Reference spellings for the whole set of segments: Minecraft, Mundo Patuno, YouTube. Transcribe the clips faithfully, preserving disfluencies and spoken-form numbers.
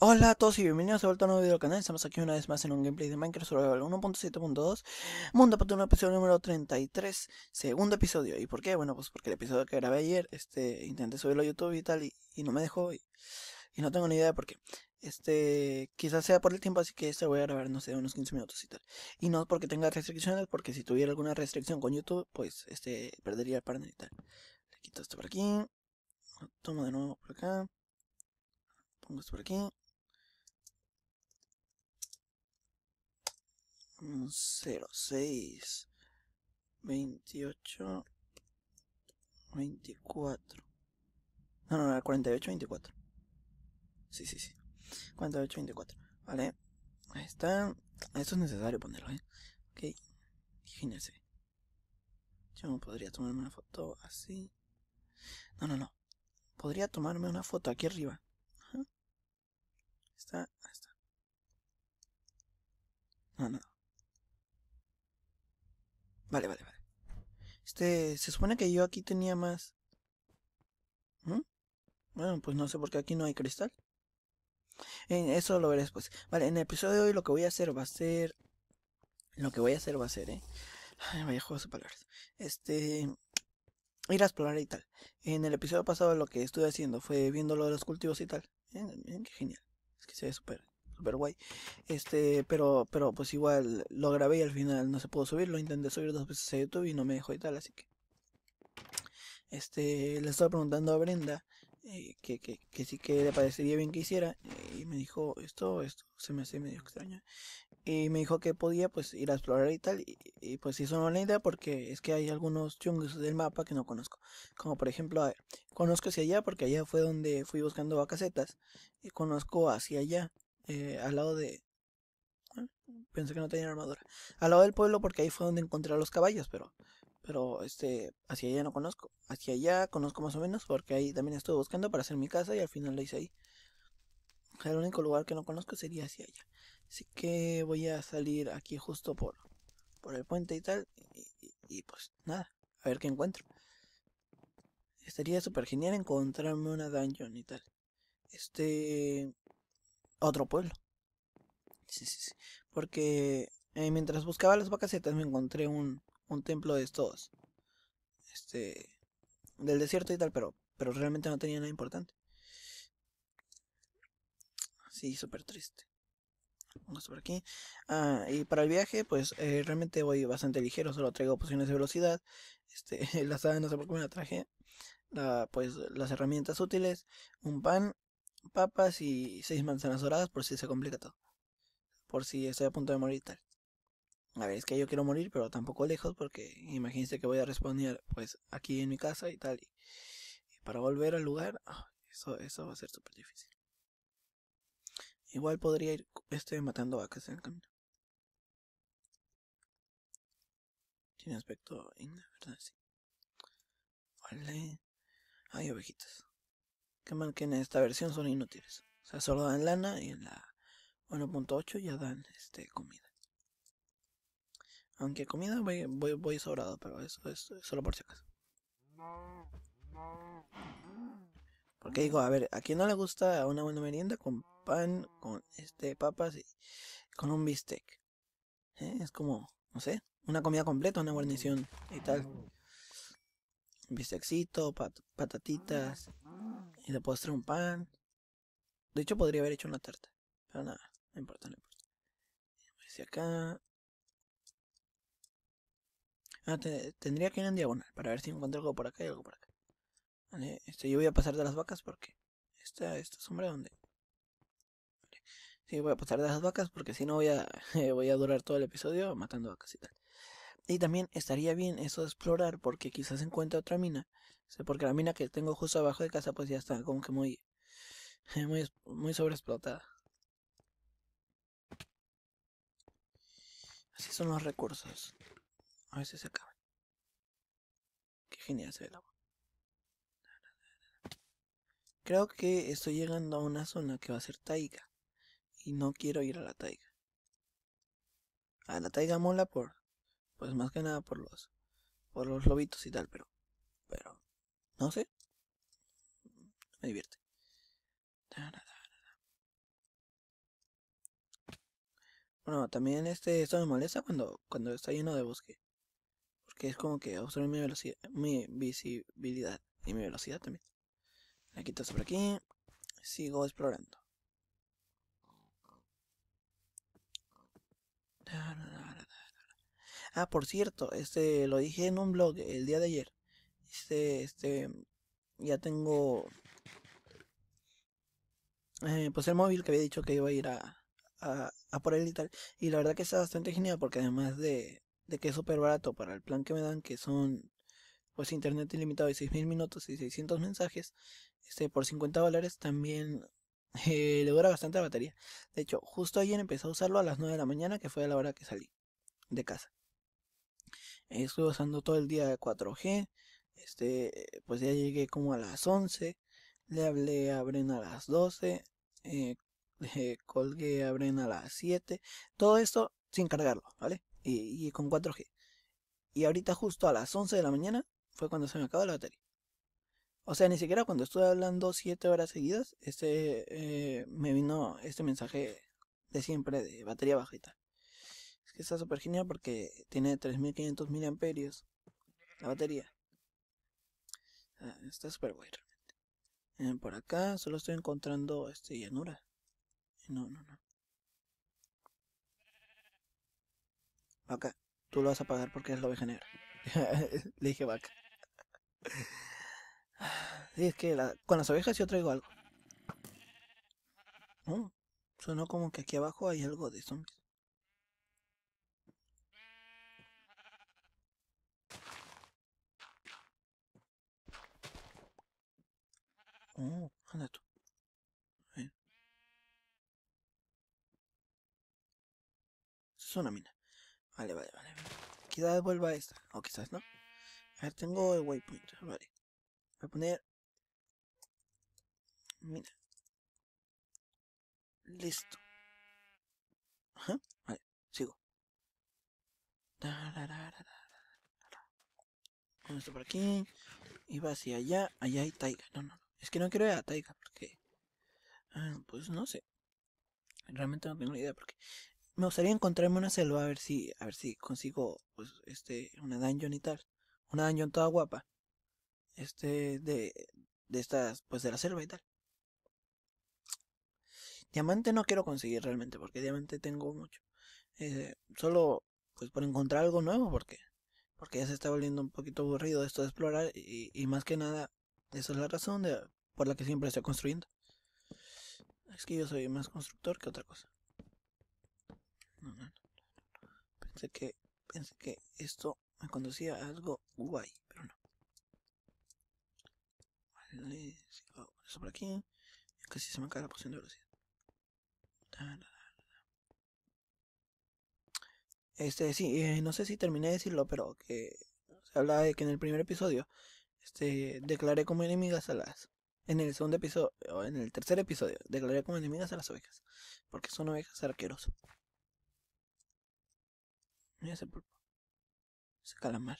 Hola a todos y bienvenidos de vuelta a un nuevo video del canal. Estamos aquí una vez más en un gameplay de Minecraft Survival uno punto siete punto dos Mundo Patuno, episodio número treinta y tres, segundo episodio. ¿Y por qué? Bueno, pues porque el episodio que grabé ayer, este, intenté subirlo a YouTube y tal, y, y no me dejó, y, y no tengo ni idea de por qué. Este, quizás sea por el tiempo, así que este voy a grabar, no sé, unos quince minutos y tal. Y no porque tenga restricciones, porque si tuviera alguna restricción con YouTube, pues, este, perdería el partner y tal. Le quito esto por aquí, lo tomo de nuevo por acá, pongo esto por aquí. cero seis veintiocho veinticuatro. No, no, no, cuarenta y ocho veinticuatro. Sí, sí, sí, cuarenta y ocho veinticuatro. Vale, ahí está. Esto es necesario ponerlo, ¿eh? Ok, imagínense. Yo podría tomarme una foto así. No, no, no. Podría tomarme una foto aquí arriba. Ajá. Está, ahí está. No, no. Vale, vale, vale. Este, se supone que yo aquí tenía más. ¿Mm? Bueno, pues no sé por qué aquí no hay cristal. En eso lo veré después. Vale, en el episodio de hoy lo que voy a hacer va a ser... Lo que voy a hacer va a ser, ¿eh? Ay, vaya juego de palabras. Este... Ir a explorar y tal. En el episodio pasado lo que estuve haciendo fue viendo lo de los cultivos y tal. Miren, miren qué genial. Es que se ve súper... super guay. Este, pero, pero pues igual lo grabé y al final no se pudo subir. Lo intenté subir dos veces a YouTube y no me dejó y tal, así que este, le estaba preguntando a Brenda eh, que, que, que sí que le parecería bien que hiciera, y me dijo esto, esto se me hace medio extraño, y me dijo que podía pues ir a explorar y tal, y, y pues hizo una buena idea porque es que hay algunos chungos del mapa que no conozco, como por ejemplo, a ver, conozco hacia allá porque allá fue donde fui buscando vacacetas, y conozco hacia allá. Eh, al lado de... ¿eh? Pensé que no tenía armadura. Al lado del pueblo porque ahí fue donde encontré a los caballos, pero... Pero, este... hacia allá no conozco. Hacia allá conozco más o menos porque ahí también estuve buscando para hacer mi casa y al final la hice ahí. El único lugar que no conozco sería hacia allá. Así que voy a salir aquí justo por... por el puente y tal. Y, y, y pues nada. A ver qué encuentro. Estaría súper genial encontrarme una dungeon y tal. Este... otro pueblo. Sí, sí, sí. Porque eh, mientras buscaba las vacacetas me encontré un, un templo de estos. Este. Del desierto y tal, pero, pero realmente no tenía nada importante. Sí, súper triste. Vamos por aquí. Ah, y para el viaje, pues eh, realmente voy bastante ligero. Solo traigo pociones de velocidad. Este, la sada no sé por qué me la traje. La, pues las herramientas útiles. Un pan. Papas y seis manzanas doradas por si se complica todo. Por si estoy a punto de morir y tal. A ver, es que yo quiero morir, pero tampoco lejos, porque imagínense que voy a responder pues aquí en mi casa y tal. Y, y para volver al lugar, oh, eso, eso va a ser súper difícil. Igual podría ir este, matando vacas en el camino. Tiene aspecto inda, ¿verdad? Sí. Vale. Hay ovejitas. Que mal que en esta versión son inútiles. O sea, solo dan lana y en la uno punto ocho ya dan este comida. Aunque comida voy, voy, voy sobrado, pero eso es solo por si acaso. Porque digo, a ver, ¿a quién no le gusta una buena merienda con pan, con este papas y con un bistec? ¿Eh? Es como, no sé, una comida completa, una guarnición y tal. Bistecito, pat patatitas y de postre un pan. De hecho podría haber hecho una tarta, pero nada, no importa, no importa. Hacia acá. Ah, te tendría que ir en diagonal para ver si encuentro algo por acá y algo por acá. Vale, este, yo voy a pasar de las vacas porque esta, esta sombra donde. Vale. Sí, voy a pasar de las vacas porque si no voy a eh, voy a durar todo el episodio matando vacas y tal. Y también estaría bien eso de explorar porque quizás encuentre otra mina. Porque la mina que tengo justo abajo de casa pues ya está como que muy, muy, muy sobreexplotada. Así son los recursos. A veces se acaban. Qué genial se ve el agua. Creo que estoy llegando a una zona que va a ser taiga. Y no quiero ir a la taiga. A la taiga mola por... pues más que nada por los por los lobitos y tal, pero pero no sé, me divierte. Bueno, también este esto me molesta cuando cuando está lleno de bosque, porque es como que obstruye mi velocidad, mi visibilidad y mi velocidad también. La quito por aquí, sigo explorando. Ah, por cierto, este lo dije en un blog el día de ayer. Este, este, ya tengo eh, pues el móvil que había dicho que iba a ir a, a, a por él y tal. Y la verdad que está bastante genial, porque además de, de que es súper barato para el plan que me dan, que son pues internet ilimitado y seis mil minutos y seiscientos mensajes, este por cincuenta dólares, también eh, le dura bastante la batería. De hecho, justo ayer empecé a usarlo a las nueve de la mañana, que fue a la hora que salí de casa. Estuve usando todo el día cuatro G. Este, pues ya llegué como a las once. Le hablé a Bren a las doce. eh, eh, Colgué a Bren a las siete. Todo esto sin cargarlo, ¿vale? Y, y con cuatro G. Y ahorita justo a las once de la mañana fue cuando se me acabó la batería. O sea, ni siquiera cuando estuve hablando siete horas seguidas, Este, eh, me vino este mensaje de siempre de batería baja y tal. Es que está súper genial porque tiene tres mil quinientos miliamperios la batería. Ah, está súper guay realmente. Eh, por acá solo estoy encontrando este llanura. No, no, no. Vaca, tú lo vas a pagar porque es la oveja negra. Le dije vaca. Sí, es que la, con las ovejas yo traigo algo. Oh, sonó como que aquí abajo hay algo de zombies. Oh, anda tú. A ver. Es una mina. Vale, vale, vale. Quizás vuelva a esta. O quizás no. A ver, tengo el waypoint. Vale. Voy a poner mina. Listo. Ajá. Vale, sigo. Con esto por aquí. Y va hacia allá. Allá hay taiga. No, no. Es que no quiero ir a taiga porque... Ah, pues no sé. Realmente no tengo ni idea porque... Me gustaría encontrarme una selva a ver si... A ver si consigo... Pues este... Una dungeon y tal. Una dungeon toda guapa. Este... De... De estas... Pues de la selva y tal. Diamante no quiero conseguir realmente, porque diamante tengo mucho. Eh, solo... Pues por encontrar algo nuevo porque... Porque ya se está volviendo un poquito aburrido esto de explorar. Y, y más que nada... Esa es la razón de, por la que siempre estoy construyendo. Es que yo soy más constructor que otra cosa. No, no, no, no. Pensé que, pensé que esto me conducía a algo guay, pero no. Vale, sigo eso por aquí. Casi se me acaba la poción de velocidad. Este, sí, eh, no sé si terminé de decirlo, pero que se hablaba de que en el primer episodio... Este, declaré como enemigas a las... En el segundo episodio, o en el tercer episodio, declaré como enemigas a las ovejas. Porque son ovejas arqueros. Mira ese pulpo. Ese calamar.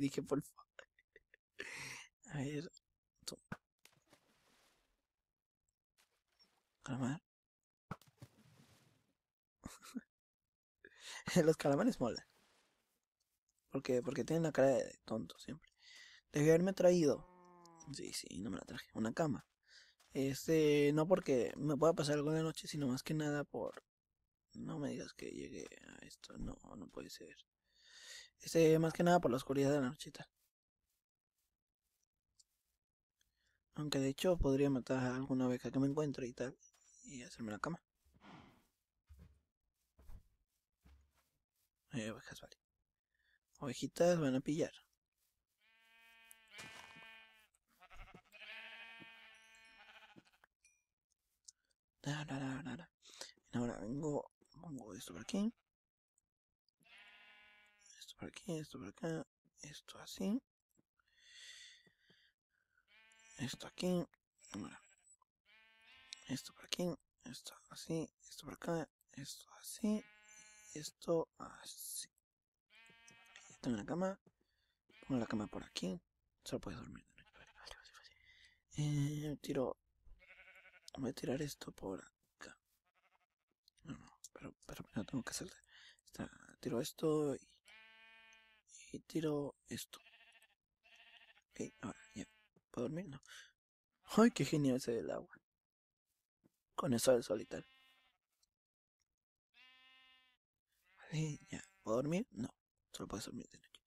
Dije pulpo. A ver... Tú. Calamar. Los calamares molan. Porque, porque tienen la cara de tonto siempre. Debí haberme traído, sí, sí, no me la traje, una cama. Este, no porque me pueda pasar algo en la noche, sino más que nada por... No me digas que llegué a esto, no, no puede ser. Este, más que nada por la oscuridad de la noche y tal. Aunque de hecho podría matar a alguna oveja que me encuentre y tal, y hacerme la cama. Hay ovejas, vale. Ovejitas van a pillar. Ahora vengo, pongo esto por aquí, esto por aquí, esto por acá, esto así, esto aquí, esto por aquí, esto así, esto por acá, esto así, esto así. Ya tengo la cama, pongo la cama por aquí, solo puedes dormir. Eh, tiro... Voy a tirar esto por acá. No, no, pero, pero primero tengo que hacer esta, tiro esto y, y tiro esto. Ok, ahora ya, ¿puedo dormir? No. Ay, qué genial se ve el agua. Con eso al solitario. Vale, ya, ¿puedo dormir? No, solo puedes dormir de noche.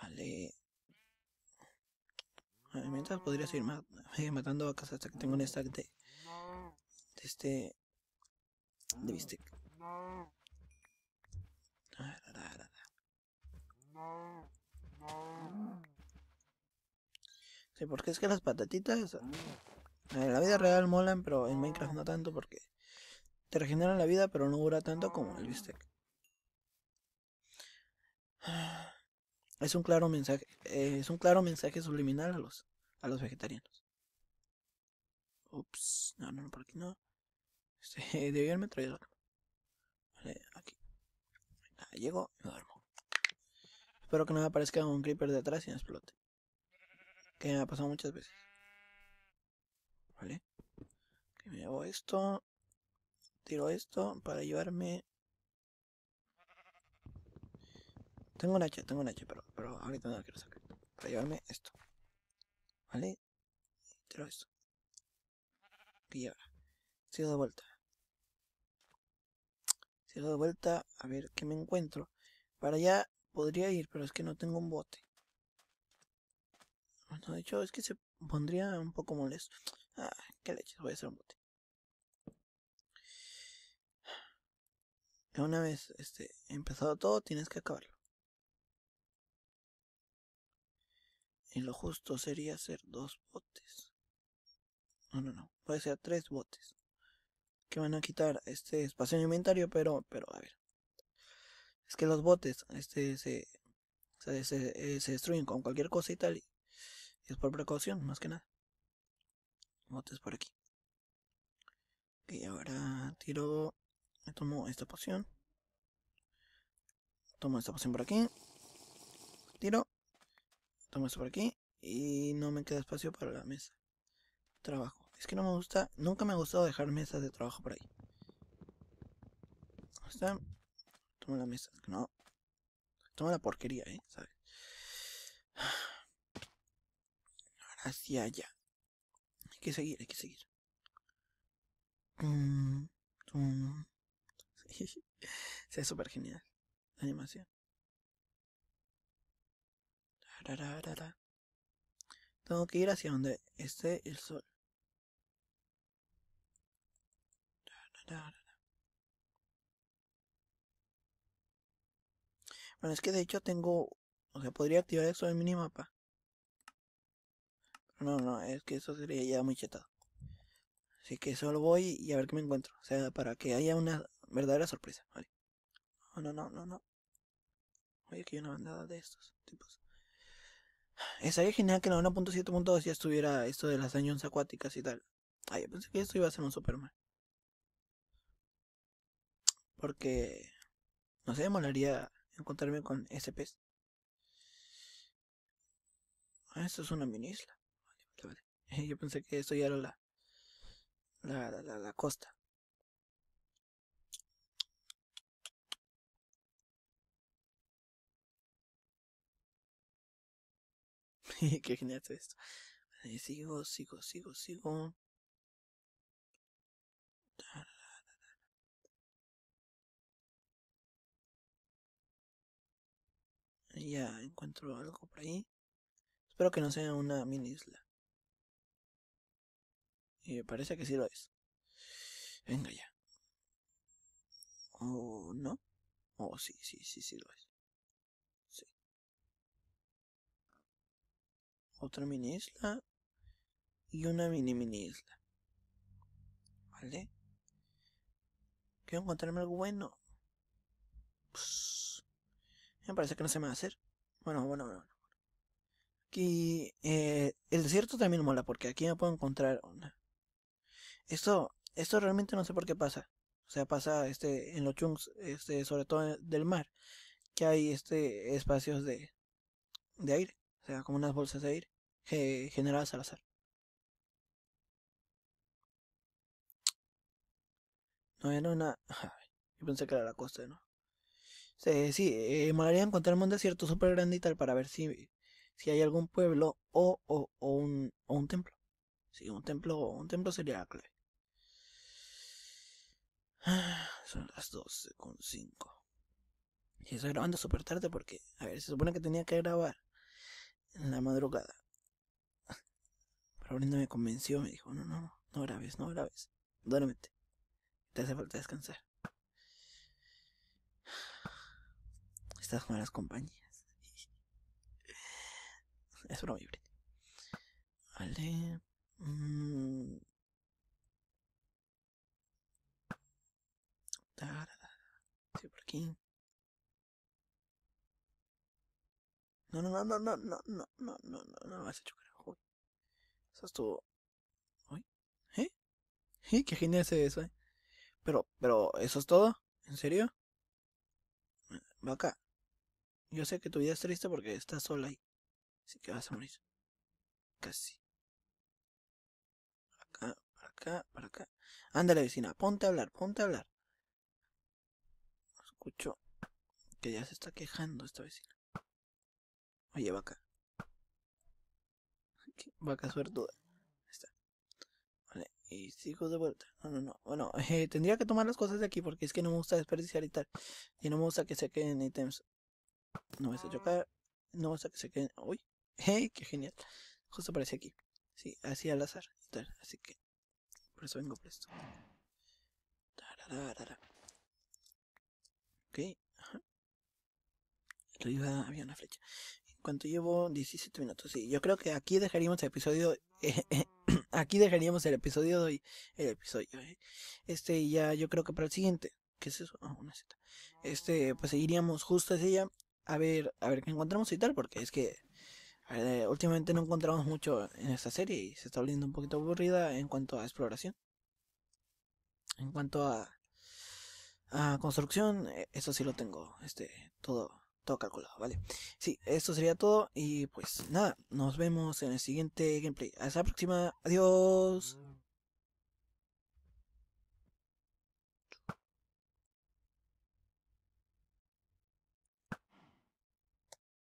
Vale. Vale, mientras podría seguir mat matando vacas hasta que tengo un stack de, de este... de bistec. Sí, porque es que las patatitas en la vida real molan, pero en Minecraft no tanto porque te regeneran la vida, pero no dura tanto como el bistec. Es un claro mensaje, eh, es un claro mensaje subliminal a los a los vegetarianos. Ups, no, no, no, por aquí no. Este, debí haberme traído. Vale, aquí. Nada, llego y me duermo. Espero que no me aparezca un creeper de atrás y me explote. Que me ha pasado muchas veces. Vale. Que me llevo esto. Tiro esto para llevarme. Tengo un hacha, tengo un hacha, pero, pero ahorita no la quiero sacar. Para llevarme esto. Vale. Tiro esto. Y ahora. Sigo de vuelta. Sigo de vuelta a ver qué me encuentro. Para allá podría ir, pero es que no tengo un bote. Bueno, de hecho es que se pondría un poco molesto. Ah, qué leches, voy a hacer un bote. Una vez este empezado todo, tienes que acabarlo. Y lo justo sería hacer dos botes. No, no, no. Puede ser tres botes. Que van a quitar este espacio en inventario, pero, pero a ver. Es que los botes este se, se, se, se destruyen con cualquier cosa y tal. Y es por precaución, más que nada. Botes por aquí. Ok, ahora tiro. Me tomo esta poción. Tomo esta poción por aquí. Tiro. Tomo esto por aquí. Y no me queda espacio para la mesa. Trabajo. Es que no me gusta, nunca me ha gustado dejar mesas de trabajo por ahí. ¿Dónde está? Toma la mesa, no. Toma la porquería, eh, ¿sabes? Ahora hacia allá. Hay que seguir, hay que seguir. Se ve súper genial la animación. Tengo que ir hacia donde esté el sol. Bueno, es que de hecho tengo... O sea, podría activar eso en minimapa. Pero no, no, es que eso sería ya muy chetado. Así que solo voy y a ver qué me encuentro. O sea, para que haya una verdadera sorpresa, ¿vale? No, no, no, no, no. Oye, que hay una bandada de estos tipos. Estaría genial que en la uno punto siete punto dos ya estuviera esto de las dungeons acuáticas y tal. Ah, yo pensé que esto iba a ser un Superman. Porque no sé, molaría encontrarme con ese pez. Ah, esto es una mini isla. Vale, vale, vale. Yo pensé que esto ya era la la, la, la, la costa. Qué genial es esto. Vale, sigo, sigo, sigo, sigo. Ya encuentro algo por ahí. Espero que no sea una mini isla. Y me parece que sí lo es. Venga ya. ¿O oh, no? Oh, sí, sí, sí, sí lo es. Sí. Otra mini isla. Y una mini mini isla. ¿Vale? Quiero encontrarme algo bueno. Psss. Me parece que no se me va a hacer. Bueno, bueno, bueno. Aquí... Eh, el desierto también mola porque aquí me puedo encontrar una... Esto... Esto realmente no sé por qué pasa. O sea, pasa este en los chunks, este sobre todo del mar. Que hay este espacios de... De aire. O sea, como unas bolsas de aire. Eh, generadas al azar. No era una... Yo pensé que era la costa, ¿no? Sí, sí eh, me gustaría encontrar un desierto súper grande y tal para ver si, si hay algún pueblo o, o, o, un, o un templo. Sí, un templo, un templo sería la clave. Son las doce con cinco. Y estoy grabando súper tarde porque, a ver, se supone que tenía que grabar en la madrugada. Pero Brenda me convenció, me dijo, no, no, no, no grabes, no grabes. Duérmete, te hace falta descansar. Estas malas compañías. Es broma, Brenda. Vale. Mm. Sí, por aquí. No, no, no, no, no, no, no, no, no, no, no, vas a chocar. Uy. Eso estuvo. Uy. ¿Eh? ¿Eh? Qué genial es eso, eh. Pero, pero, ¿eso es todo? ¿En serio? Va acá. Yo sé que tu vida es triste porque estás sola ahí. Así que vas a morir. Casi. Acá, para acá, para acá. Ándale, vecina, ponte a hablar, ponte a hablar. Escucho que ya se está quejando esta vecina. Oye, vaca. Vaca suertuda. Ahí está. Vale, y sigo de vuelta. No, no, no. Bueno, eh, tendría que tomar las cosas de aquí porque es que no me gusta desperdiciar y tal. Y no me gusta que se queden ítems. No me vas a chocar. No me gusta que se queden. Uy. ¡Hey! ¡Qué genial! Justo aparece aquí. Sí, así al azar y tal. Así que por eso vengo presto. Tarararara. Ok, ajá. Arriba había una flecha. En cuanto llevo diecisiete minutos, sí, yo creo que aquí dejaríamos el episodio. Eh, eh, aquí dejaríamos el episodio de hoy. El episodio, eh. Este, ya yo creo que para el siguiente. ¿Qué es eso? Ah, oh, una Z. Este, pues seguiríamos justo hacia ella. A ver, a ver qué encontramos y tal, porque es que a ver, eh, últimamente no encontramos mucho en esta serie y se está volviendo un poquito aburrida en cuanto a exploración. En cuanto a. Ah, construcción, eso sí lo tengo, este, todo, todo calculado, ¿vale? Sí, esto sería todo y pues nada, nos vemos en el siguiente gameplay. Hasta la próxima, adiós.